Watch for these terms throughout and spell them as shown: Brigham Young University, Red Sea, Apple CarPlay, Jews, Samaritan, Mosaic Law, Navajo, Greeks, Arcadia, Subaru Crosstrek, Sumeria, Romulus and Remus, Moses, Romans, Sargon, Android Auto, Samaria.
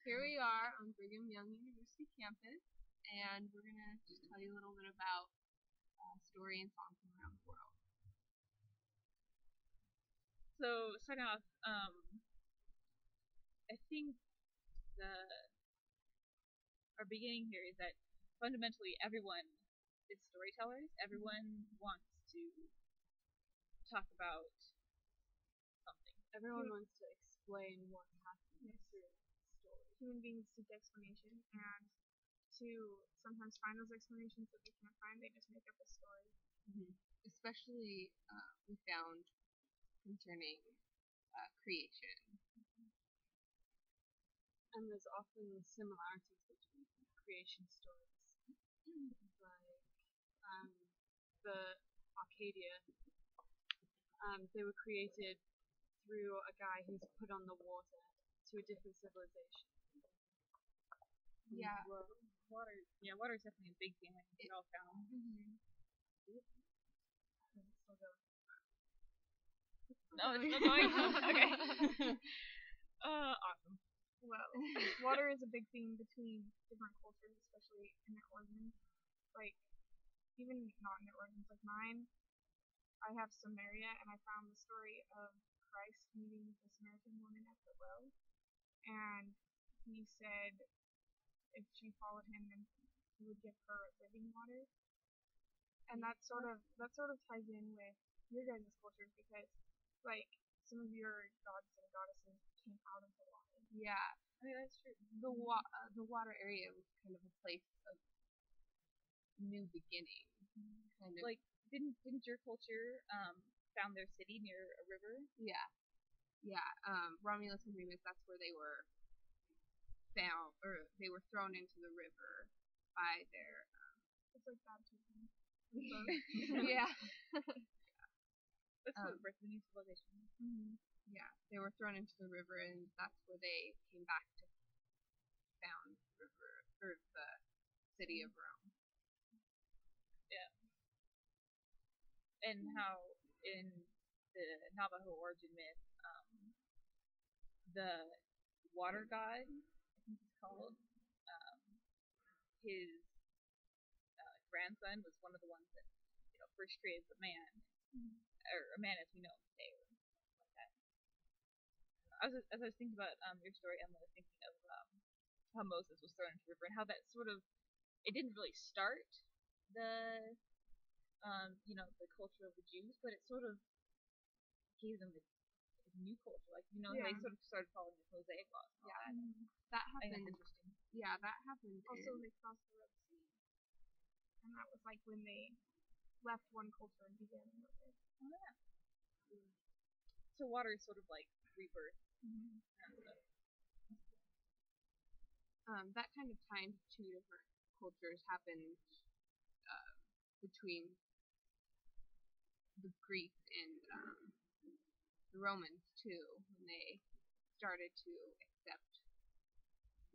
Here we are on Brigham Young University campus, and we're going to just tell you a little bit about story and song from around the world. So, starting off, I think our beginning here is that fundamentally everyone is storytellers. Everyone wants to talk about something. Everyone wants to explain what happened through story. Human beings seek explanation, and to sometimes find those explanations that they can't find, they just make up a story. Mm-hmm. Especially we found concerning creation. And there's often similarities between creation stories, like the Arcadia. They were created through a guy who's put on the water to a different civilization. Yeah, well, water. Yeah, water is definitely a big thing. I think it all found. Mm-hmm. No, it's not going. Okay. Awesome. Well, water is a big thing between different cultures, especially in their origins. Like, even not in their origins, like mine, I have Sumeria, and I found the story of Christ meeting the Samaritan woman at the well, and he said if she followed him, then he would give her living water. And that sort of ties in with your guys' cultures, because, like, some of your gods and goddesses came out of the water. Yeah, I mean, that's true. The water area was kind of a place of new beginning. Mm-hmm. Kind of. Like, didn't your culture found their city near a river? Yeah, yeah. Romulus and Remus. That's where they were found, or they were thrown into the river by their. It's like baptism. Yeah. That's the birth of the new civilization. Mm-hmm. Yeah, they were thrown into the river, and that's where they came back to found the city of Rome. Yeah. And how in the Navajo origin myth, the water god, I think he's called, his grandson was one of the ones that first created the man, or a man as we know him today. As I was thinking about your story, Emma, I was thinking of how Moses was thrown into the river and how that sort of, it didn't really start the, the culture of the Jews, but it sort of gave them a new culture. Like, they sort of started following the Mosaic Law. Yeah, that happened. Interesting. Yeah, that happened. Also, they crossed the Red Sea, and that was like when they left one culture and began another. Oh, yeah. Mm. So water is sort of like rebirth. Mm-hmm. That kind of time two different cultures happened between the Greeks and the Romans too, when they started to accept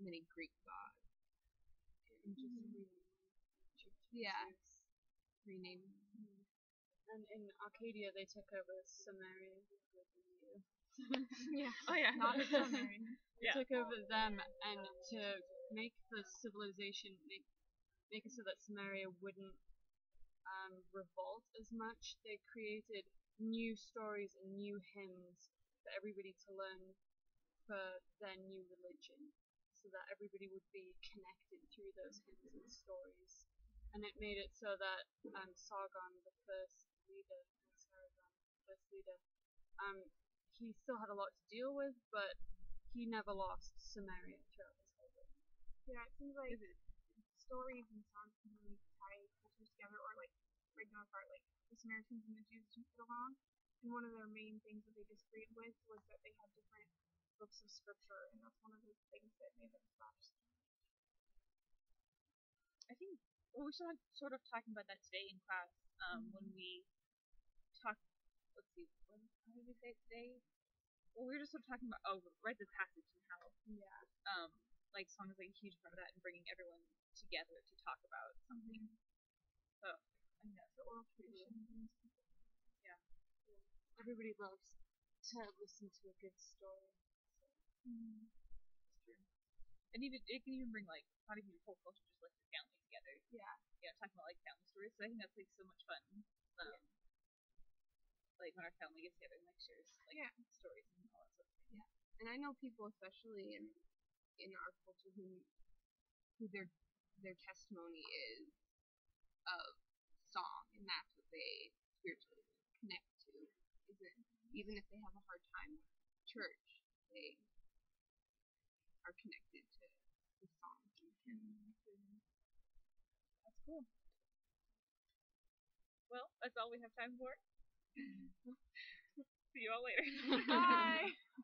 many Greek gods. And just renaming. Mm-hmm. And in Arcadia, they took over Samaria. Yeah. Oh yeah. Not Sumerian. They took over them, and to make the civilization make it so that Samaria wouldn't revolt as much, they created new stories and new hymns for everybody to learn for their new religion, so that everybody would be connected through those hymns and stories. And it made it so that Sargon, the first leader, he still had a lot to deal with, but he never lost Samaria throughout his whole life. Yeah, it seems like stories and songs can really tie cultures together, or like break them apart. Like the Samaritans and the Jews didn't get along, and one of their main things that they disagreed with was that they had different books of scripture, and that's one of the things that made them clash. I think we're still sort of talking about that today in class when we talk. Let's see. How did we say it today? Well, we were just sort of talking about right, the passage and how like song is like a huge part of that, and bringing everyone together to talk about something. Mm-hmm. So I think that's the oral tradition. Mm-hmm. Yeah. Everybody loves to listen to a good story. So. Mm-hmm. It's true. It can even bring, like, not even your whole culture, just, like, the family together. Yeah. You know, talking about, like, family stories. So I think that's, like, so much fun. Yeah. Like, when our family gets together and, like, shares, like, stories and all that sort of thing. Yeah. And I know people, especially in our culture, who their testimony is of song, and that's what they spiritually connect to. Even if they have a hard time with church, they are connected to the songs and hymns. Mm-hmm. That's cool. Well, that's all we have time for. See you all later. Bye!